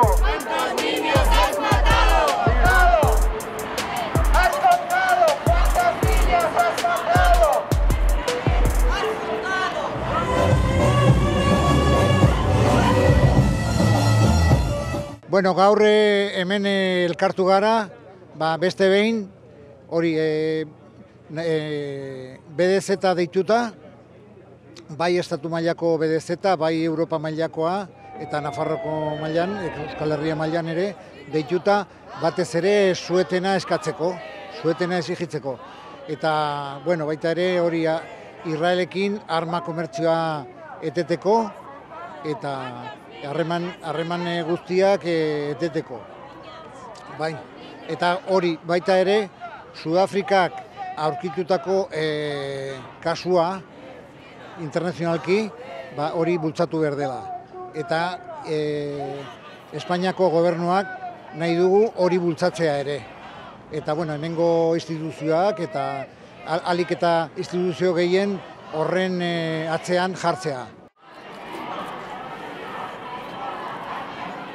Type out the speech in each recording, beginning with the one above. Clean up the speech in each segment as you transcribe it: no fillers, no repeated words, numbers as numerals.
¿Cuántos niños has matado? ¿Has contado? ¿Cuántos niños has matado? Bueno, gaur hemen elkartu gara, beste behin, hori BDS eta deituta, bai estatu mailako BDS eta, bai Europa mailakoa, eta Nafarroko mailan, Euskal Herria mailan ere, deituta, batez ere suetena eskatzeko, suetena exigitzeko. Eta, bueno, baita ere hori Israelekin arma komertzioa eteteko, eta harreman guztiak eteteko. Bai, eta hori baita ere, Sudafrikak aurkitutako kasua internazionalki hori bultzatu behar dela. Eta Espainiako gobernuak nahi dugu hori bultzatzea ere. Eta, bueno, hemengo instituzioak eta alik eta instituzio gehien horren atzean jartzea.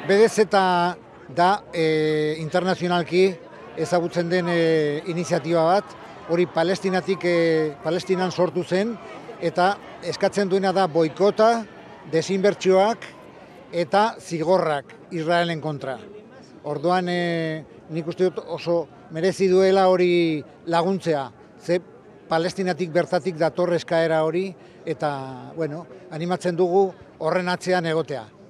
BDS da internazionalki ezagutzen den iniziatiba bat, hori Palestinan sortu zen, eta eskatzen duena da boikota, desinbertsioak eta zigorrak Israelen kontra. Orduan nik uste dut oso merezi duela hori laguntzea, ze Palestinatik bertatik dator eskaera hori, eta, bueno, animatzen dugu horren atzean egotea.